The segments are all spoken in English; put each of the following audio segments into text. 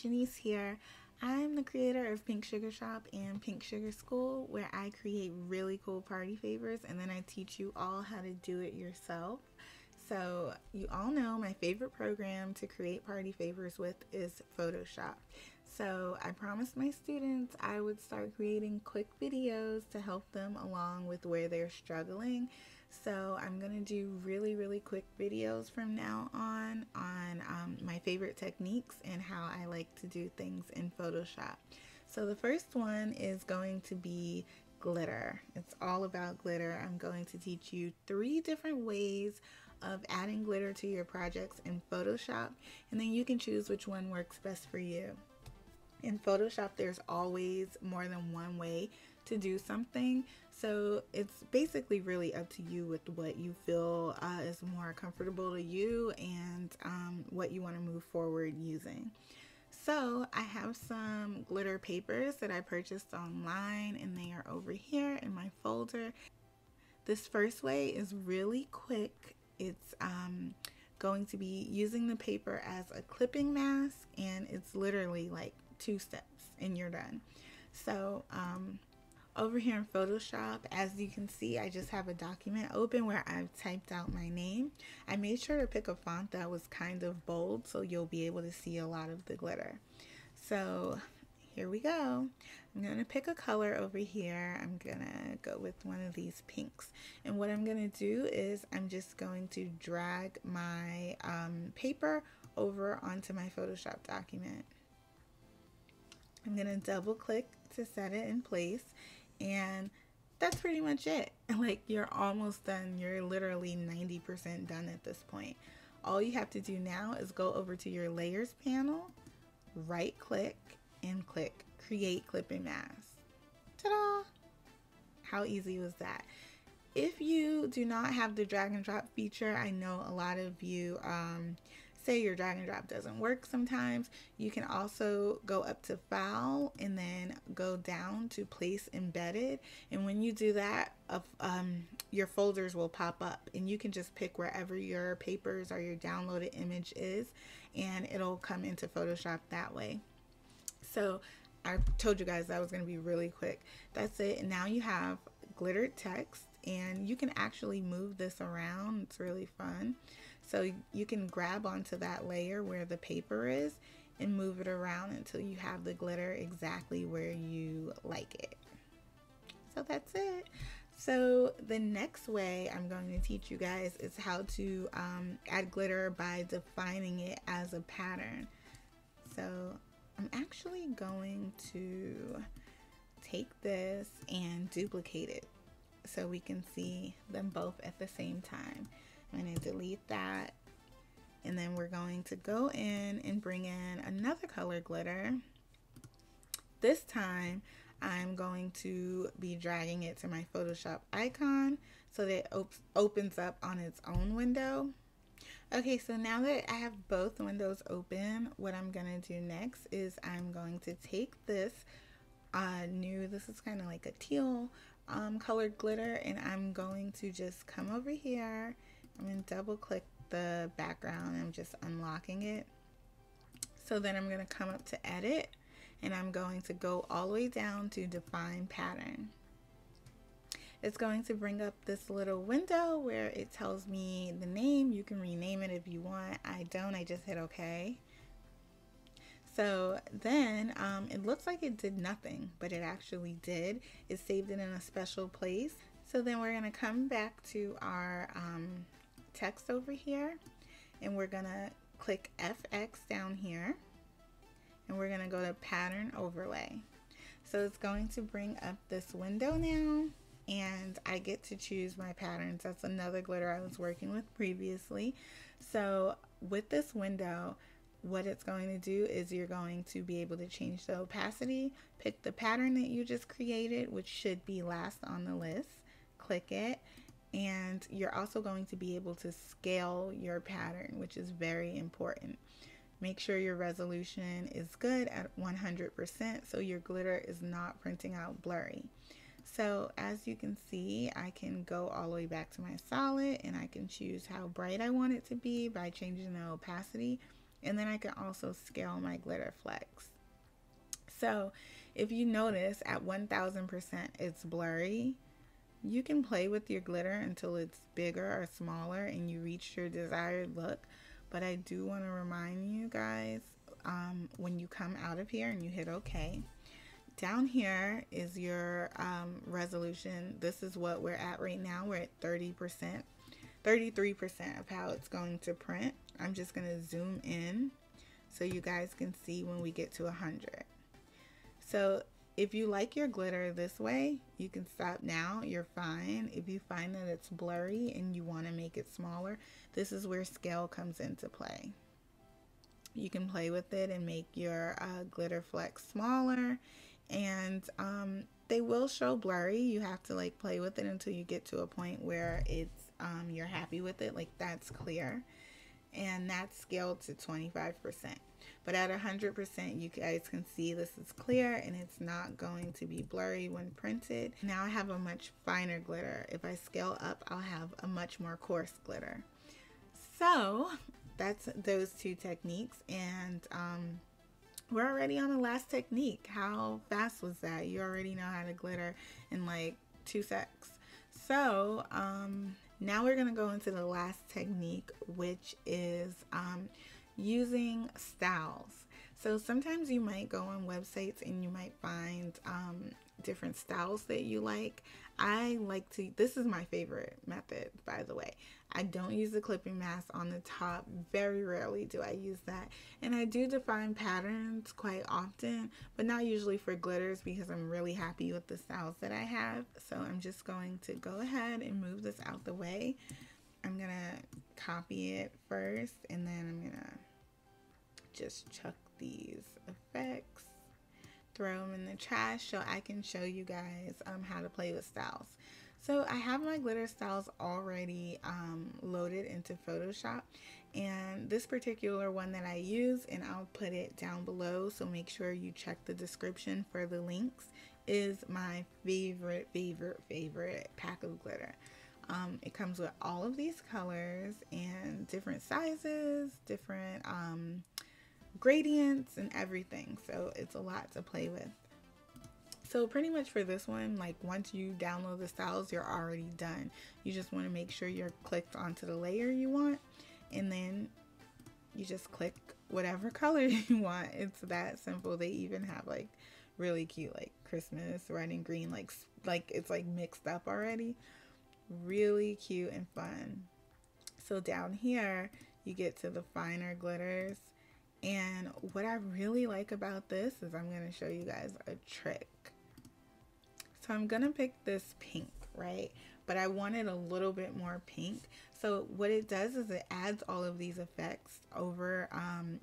Shanice here. I'm the creator of Pink Sugar Shop and Pink Sugar School, where I create really cool party favors and then I teach you all how to do it yourself. So you all know my favorite program to create party favors with is Photoshop. So I promised my students I would start creating quick videos to help them along with where they're struggling. So I'm going to do really quick videos from now on my favorite techniques and how I like to do things in Photoshop. So the first one is going to be glitter. It's all about glitter. I'm going to teach you 3 different ways of adding glitter to your projects in Photoshop, and then you can choose which one works best for you. In Photoshop, there's always more than one way to do something, so it's basically really up to you with what you feel is more comfortable to you and what you want to move forward using. So I have some glitter papers that I purchased online, and they are over here in my folder. This first way is really quick. It's going to be using the paper as a clipping mask, and it's literally like 2 steps and you're done. So over here in Photoshop, as you can see, I just have a document open where I've typed out my name. I made sure to pick a font that was kind of bold, so you'll be able to see a lot of the glitter. So here we go. I'm going to pick a color over here. I'm going to go with one of these pinks. And what I'm going to do is I'm just going to drag my paper over onto my Photoshop document. I'm going to double click to set it in place. And that's pretty much it. Like, you're almost done. You're literally 90% done at this point. All you have to do now is go over to your layers panel, right click, and click create clipping mask. Ta-da! How easy was that? If you do not have the drag and drop feature, I know a lot of you say your drag and drop doesn't work sometimes. You can also go up to file and then go down to place embedded, and when you do that, your folders will pop up and you can just pick wherever your papers or your downloaded image is, and it'll come into Photoshop that way. So I told you guys that was going to be really quick. That's it. And now you have glittered text, and you can actually move this around. It's really fun. So you can grab onto that layer where the paper is and move it around until you have the glitter exactly where you like it. So that's it. So the next way I'm going to teach you guys is how to add glitter by defining it as a pattern. So I'm actually going to take this and duplicate it so we can see them both at the same time. I'm going to delete that, and then we're going to go in and bring in another color glitter. This time I'm going to be dragging it to my Photoshop icon so that it opens up on its own window. Okay, so now that I have both windows open, what I'm going to do next is I'm going to take this this is kind of like a teal colored glitter, and I'm going to just come over here. I'm going to double click the background. I'm just unlocking it. So then I'm going to come up to edit, and I'm going to go all the way down to define pattern. It's going to bring up this little window where it tells me the name. You can rename it if you want. I just hit OK. So then it looks like it did nothing, but it actually did. It saved it in a special place. So then we're going to come back to our text over here, and we're going to click FX down here, and we're going to go to pattern overlay. So it's going to bring up this window now, and I get to choose my patterns. That's another glitter I was working with previously. So with this window, what it's going to do is you're going to be able to change the opacity, pick the pattern that you just created, which should be last on the list, click it, and you're also going to be able to scale your pattern, which is very important. Make sure your resolution is good at 100% so your glitter is not printing out blurry. So as you can see, I can go all the way back to my solid, and I can choose how bright I want it to be by changing the opacity And then I can also scale my glitter flex. So if you notice at 1000% it's blurry, you can play with your glitter until it's bigger or smaller and you reach your desired look. But I do want to remind you guys, when you come out of here and you hit OK, down here is your resolution. This is what we're at right now. We're at 30%, 33% of how it's going to print. I'm just going to zoom in so you guys can see when we get to 100. So if you like your glitter this way, you can stop now, you're fine. If you find that it's blurry and you want to make it smaller, this is where scale comes into play. You can play with it and make your glitter flex smaller, and they will show blurry. You have to like play with it until you get to a point where it's you're happy with it, like that's clear, and that's scaled to 25%. But at 100%, you guys can see this is clear and it's not going to be blurry when printed. Now I have a much finer glitter. If I scale up, I'll have a much more coarse glitter. So that's those two techniques, and we're already on the last technique. How fast was that? You already know how to glitter in like 2 secs. So now we're gonna go into the last technique, which is using styles. So sometimes you might go on websites and you might find different styles that you like. I like to, this is my favorite method, by the way. I don't use the clipping mask on the top. Very rarely do I use that. And I do define patterns quite often, but not usually for glitters because I'm really happy with the styles that I have. So I'm just going to go ahead and move this out the way. I'm gonna copy it first, and then I'm gonna just chuck these effects, throw them in the trash so I can show you guys how to play with styles. So I have my glitter styles already loaded into Photoshop, and this particular one that I use, and I'll put it down below, so make sure you check the description for the links, is my favorite pack of glitter. It comes with all of these colors and different sizes, different gradients and everything, so it's a lot to play with. So pretty much for this one, like once you download the styles, you're already done. You just want to make sure you're clicked onto the layer you want, and then you just click whatever color you want. It's that simple. They even have like really cute like Christmas red and green, like it's like mixed up already. Really cute and fun. So down here you get to the finer glitters, and what I really like about this is I'm going to show you guys a trick. So I'm going to pick this pink, right? But I wanted a little bit more pink. So what it does is it adds all of these effects over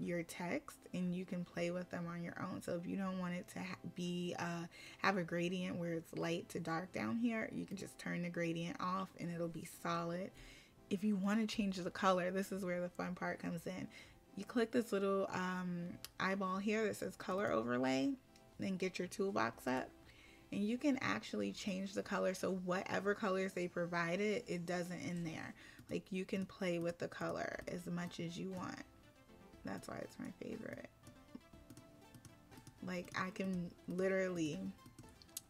your text, and you can play with them on your own. So if you don't want it to have a gradient where it's light to dark down here, you can just turn the gradient off and it'll be solid. If you want to change the color, this is where the fun part comes in. You click this little eyeball here that says color overlay, then get your toolbox up, and you can actually change the color. So whatever colors they provided, it doesn't in there. Like you can play with the color as much as you want. That's why it's my favorite. Like I can literally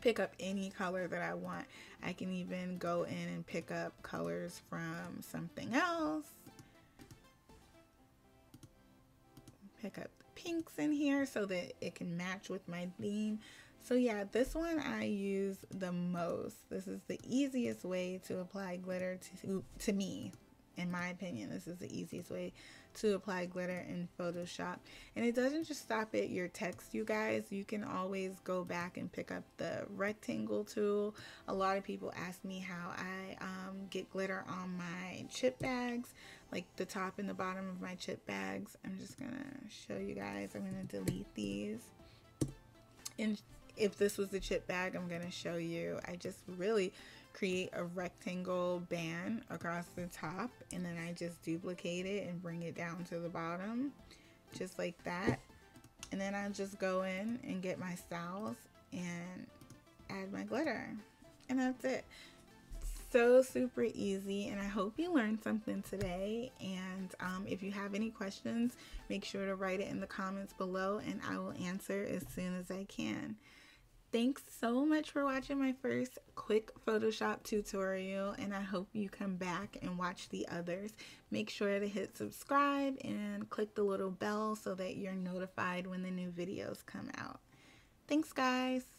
pick up any color that I want. I can even go in and pick up colors from something else. Pick up the pinks in here so that it can match with my theme. So yeah, this one I use the most. This is the easiest way to apply glitter to me. In my opinion, this is the easiest way to apply glitter in Photoshop. And it doesn't just stop at your text, you guys. You can always go back and pick up the rectangle tool. A lot of people ask me how I get glitter on my chip bags, like the top and the bottom of my chip bags. I'm just gonna show you guys. I'm gonna delete these. And if this was the chip bag, I'm gonna show you. I just really create a rectangle band across the top, and then I just duplicate it and bring it down to the bottom, just like that. And then I'll just go in and get my styles and add my glitter, and that's it. So super easy, and I hope you learned something today, and If you have any questions, make sure to write it in the comments below and I will answer as soon as I can. Thanks so much for watching my first quick Photoshop tutorial, and I hope you come back and watch the others. Make sure to hit subscribe and click the little bell so that you're notified when the new videos come out. Thanks, guys.